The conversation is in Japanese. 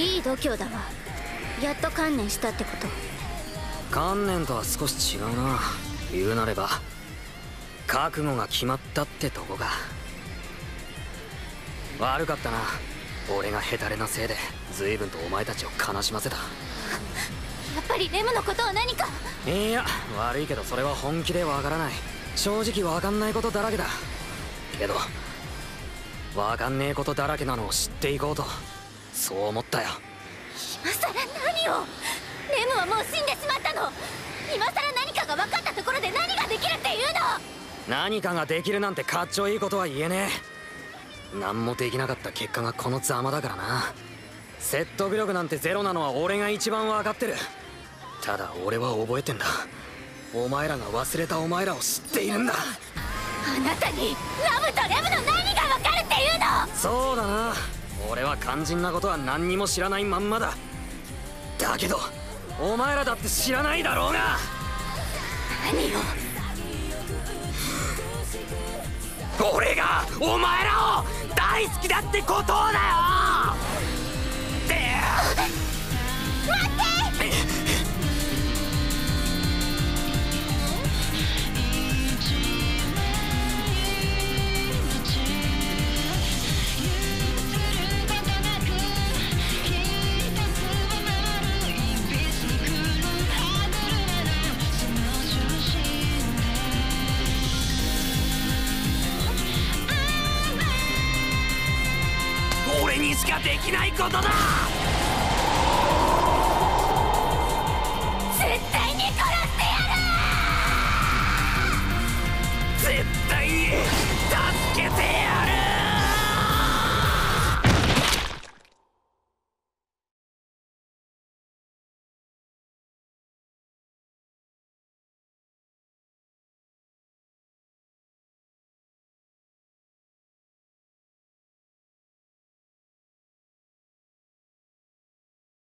いい度胸だわ。やっと観念したってこと。観念とは少し違うな。言うなれば覚悟が決まったってとこか。悪かったな、俺がヘタレなせいで随分とお前たちを悲しませた。やっぱりレムのことは何か。いや悪いけどそれは本気でわからない。正直わかんないことだらけだけど、わかんねえことだらけなのを知っていこうと、そう思ったよ。今さら何を。レムはもう死んでしまったの。今さら何かが分かったところで何ができるっていうの。何かができるなんてかっちょいいことは言えねえ。何もできなかった結果がこのざまだからな。説得力なんてゼロなのは俺が一番分かってる。ただ俺は覚えてんだ。お前らが忘れたお前らを知っているんだ。あなたにラムとレムの何が分かるっていうの。そうだな、俺は肝心なことは何にも知らないまんまだ。だけどお前らだって知らないだろうが。何よ。俺がお前らを大好きだってことだよ。待って。俺にしかできないことだ。